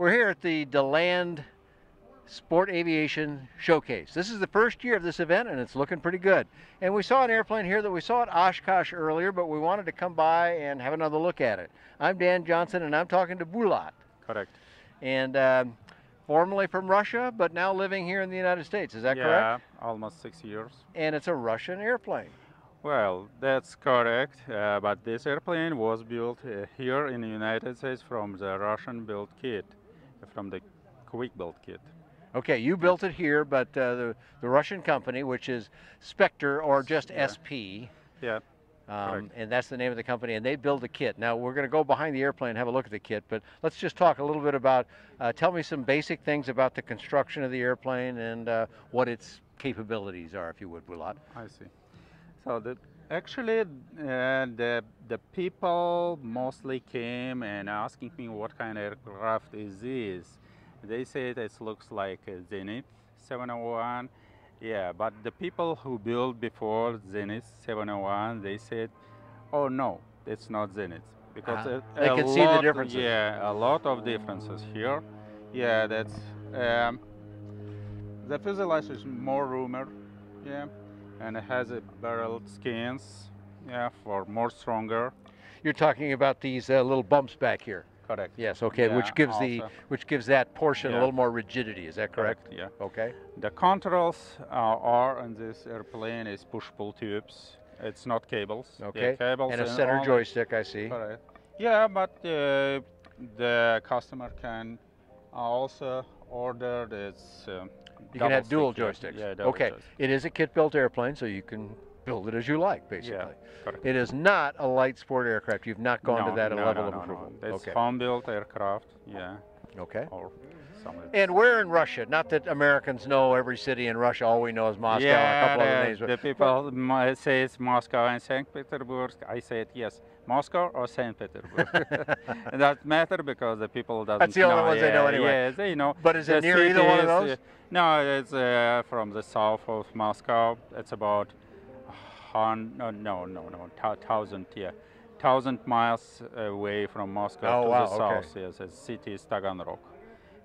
We're here at the DeLand Sport Aviation Showcase. This is the first year of this event and it's looking pretty good. And we saw an airplane here that we saw at Oshkosh earlier, but we wanted to come by and have another look at it. I'm Dan Johnson and I'm talking to Bulat. Correct. And formerly from Russia, but now living here in the United States. Is that correct? Yeah, almost 6 years. And it's a Russian airplane. Well, that's correct, but this airplane was built here in the United States from the Russian-built kit, from the quick-built kit. Okay, you built it here, but the Russian company, which is Spectr or just SP. Yeah. And that's the name of the company, and they build the kit. Now, we're going to go behind the airplane and have a look at the kit, but let's just talk a little bit about, tell me some basic things about the construction of the airplane and what its capabilities are, if you would, Bulat. I see. So actually the people mostly came and asking me what kind of aircraft is this. They said it looks like a Zenith 701. Yeah, but the people who built before Zenith 701, they said, oh no, it's not Zenith. Because they could see the differences. Yeah, a lot of differences here. Yeah, that's, the fuselage is more roomer, yeah. And it has a barreled skins, yeah, for more stronger. You're talking about these little bumps back here. Correct. Yes. Okay. Yeah, which gives also the that portion a little more rigidity. Is that correct? Correct. Yeah. Okay. The controls are on this airplane is push-pull tubes. It's not cables. Okay. Yeah, cables and a center joystick. I see. Correct. Yeah, but the customer can also order this. You can have dual joysticks. Yeah, okay. Joystick. It is a kit-built airplane, so you can build it as you like, basically. Yeah, correct. It is not a light sport aircraft. You've not gone to that level of improvement. No. It's home-built aircraft, yeah. Okay. Or and we're in Russia. Not that Americans know every city in Russia. All we know is Moscow and a couple other names. The people say it's Moscow and St. Petersburg. I said, yes, Moscow or St. Petersburg. That matters because the people doesn't know. That's the only ones they know anyway. Yes, they know. But is it near either one of those? No, it's from the south of Moscow. It's about 1,000 miles away from Moscow to the south. Yes, the city is Taganrog.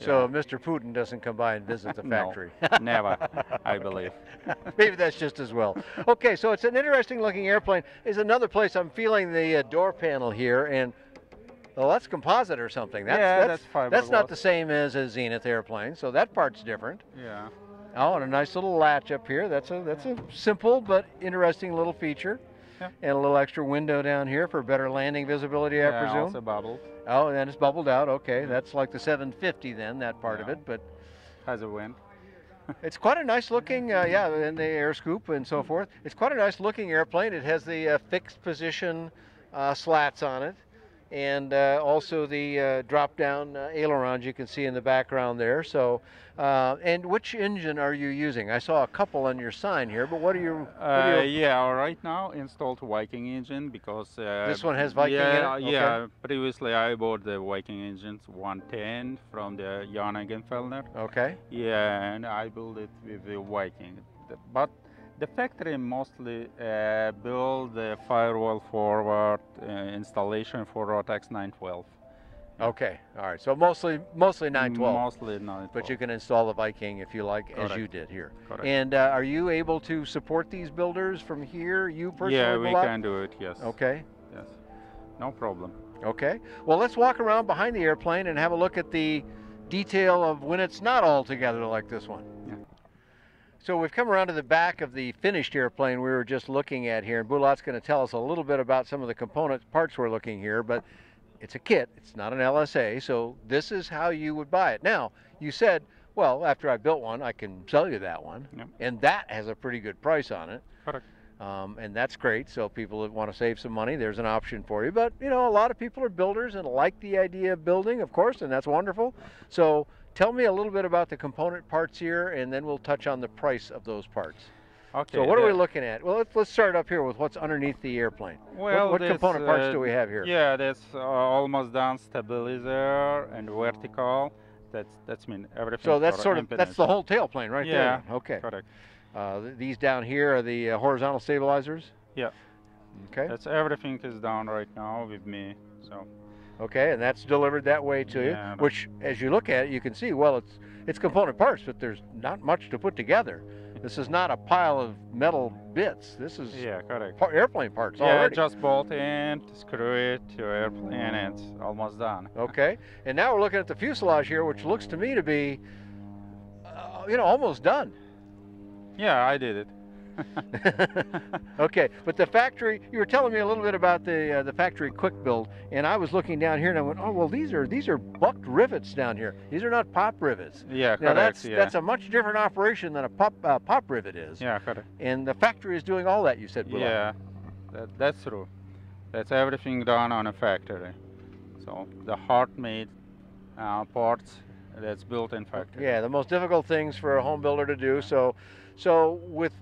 So Mr. Putin doesn't come by and visit the factory. No, never, I believe. Maybe that's just as well. Okay, so it's an interesting looking airplane. Is another place I'm feeling the door panel here, and well, that's composite or something. That's, that's fiberglass. That's not the same as a Zenith airplane, so that part's different. Yeah. Oh, and a nice little latch up here. That's a simple but interesting little feature. Yeah. And a little extra window down here for better landing visibility, I presume. Yeah, also bubbled. Oh, and it's bubbled out. Okay, that's like the 750 then, that part of it, but has a wind. It's quite a nice looking, yeah, and the air scoop and so forth. It's quite a nice looking airplane. It has the fixed position slats on it, and also the drop-down ailerons you can see in the background there. So, and which engine are you using? I saw a couple on your sign here, but what are you? Yeah, right now installed Viking engine because this one has Viking in it. Okay. Yeah, previously I bought the Viking engines 110 from the Jan Egenfellner. Okay. Yeah, and I built it with the Viking, but the factory mostly build the firewall forward installation for Rotax 912. Okay, all right. So mostly 912. Mostly 912. But you can install the Viking if you like, correct, as you did here. Correct. And are you able to support these builders from here? You personally? Yeah, we can do it. Yes. Okay. Yes. No problem. Okay. Well, let's walk around behind the airplane and have a look at the detail of when it's not all together like this one. Yeah. So we've come around to the back of the finished airplane we were just looking at here, and Bulat's going to tell us a little bit about some of the component parts we're looking here, but it's a kit, it's not an LSA, so this is how you would buy it. Now, you said, well, after I built one, I can sell you that one, and that has a pretty good price on it. Correct. And that's great, so people that want to save some money, there's an option for you, but you know, a lot of people are builders and like the idea of building, of course, and that's wonderful. So tell me a little bit about the component parts here, and then we'll touch on the price of those parts. Okay. So what are we looking at? Well, let's start up here with what's underneath the airplane. Well, what component parts do we have here? Yeah, that's almost done stabilizer and vertical. That's mean everything. So that's sort of impedance. That's the whole tailplane right there. Yeah. Okay. Correct. These down here are the horizontal stabilizers. Yeah. Okay. That's everything is down right now with me. So. Okay, and that's delivered that way to you, which as you look at it, you can see, well, it's component parts, but there's not much to put together. This is not a pile of metal bits. This is airplane parts already. Yeah, just bolt in, screw it to your airplane, and it's almost done. Okay, and now we're looking at the fuselage here, which looks to me to be, you know, almost done. Yeah, I did it. Okay, but the factory, you were telling me a little bit about the factory quick build, and I was looking down here and I went, oh, well, these are bucked rivets down here. These are not pop rivets. Yeah, now, correct. That's a much different operation than a pop rivet is. Yeah, correct. And the factory is doing all that, you said, Bulat. Yeah, that's true. That's everything done on a factory. So the hard-made parts that's built in factory. Yeah, the most difficult things for a home builder to do. So with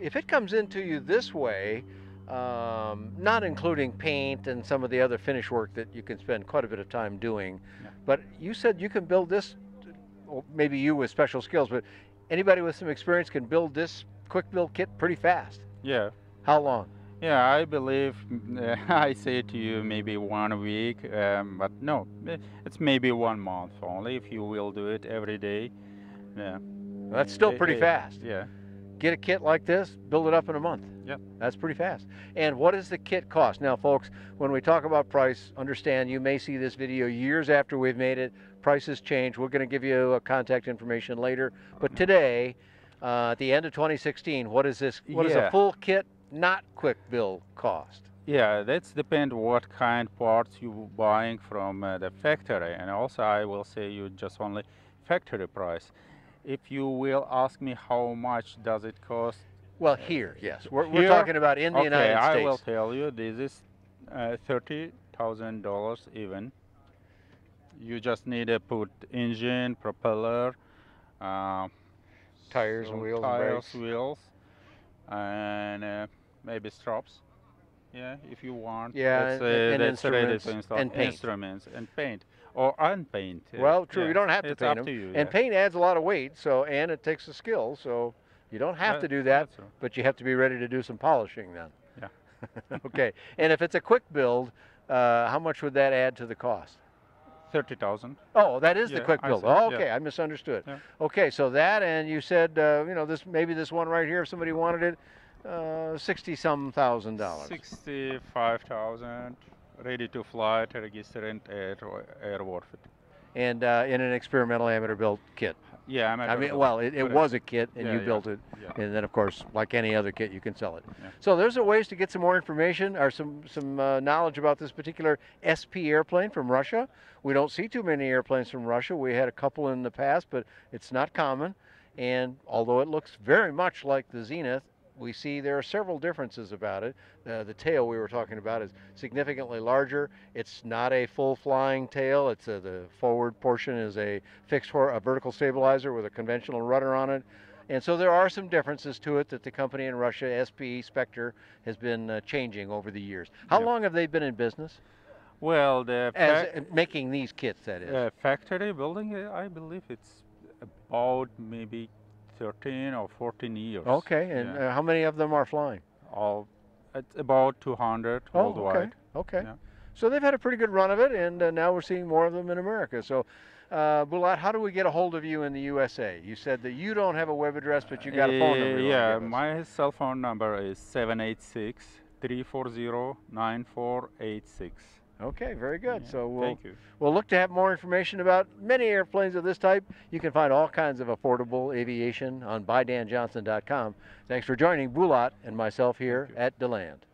if it comes into you this way, not including paint and some of the other finish work that you can spend quite a bit of time doing, but you said you can build this, well, maybe you with special skills, but anybody with some experience can build this quick build kit pretty fast. Yeah. How long? Yeah, I believe, I say to you maybe 1 week, but no, it's maybe 1 month only if you will do it every day. Yeah. That's still pretty fast. Yeah. Get a kit like this, build it up in a month. Yeah. That's pretty fast. And what does the kit cost? Now, folks, when we talk about price, understand you may see this video years after we've made it. Prices change. We're going to give you contact information later. But today, at the end of 2016, what is this? What is a full kit, not quick build, cost? Yeah, that's depend what kind of parts you're buying from the factory. And also, I will say you just only factory price. If you will ask me how much does it cost? Well, here, yes. We're talking about in the United States. I will tell you, this is $30,000 even. You just need to put engine, propeller, tires, wheels, brakes. Wheels, and maybe straps. Yeah, if you want. Yeah, and instruments and paint. Instruments and paint. Or unpaint. Well, true. Yeah. You don't have to paint them. It's up to you, and paint adds a lot of weight, so and it takes a skill, so you don't have to do that, but you have to be ready to do some polishing then. Yeah. Okay. And if it's a quick build, how much would that add to the cost? 30,000. Oh, that is the quick build. Oh, okay, I misunderstood. Yeah. Okay, so that, and you said, you know, this maybe this one right here, if somebody wanted it, $60-some thousand. $65,000. Ready to fly, to register and airworthy. And in an experimental amateur built kit. Yeah, I mean, well, it was a kit, and you built it, and then of course, like any other kit, you can sell it. Yeah. So there's a ways to get some more information or some knowledge about this particular SP airplane from Russia. We don't see too many airplanes from Russia. We had a couple in the past, but it's not common. And although it looks very much like the Zenith, we see there are several differences about it. The tail we were talking about is significantly larger. It's not a full flying tail. It's the forward portion is a fixed a vertical stabilizer with a conventional rudder on it. And so there are some differences to it that the company in Russia, SP Spectr, has been changing over the years. How long have they been in business? Well, making these kits, that is. Factory building, I believe it's about maybe 13 or 14 years. Okay, and how many of them are flying? All, it's about 200 worldwide. Okay, okay. Yeah. So they've had a pretty good run of it, and now we're seeing more of them in America. So, Bulat, how do we get a hold of you in the USA? You said that you don't have a web address, but you got a phone number. Yeah, my cell phone number is 786-340-9486. Okay, very good. Yeah, so we'll look to have more information about many airplanes of this type. You can find all kinds of affordable aviation on bydanjohnson.com. Thanks for joining Bulat and myself here at DeLand.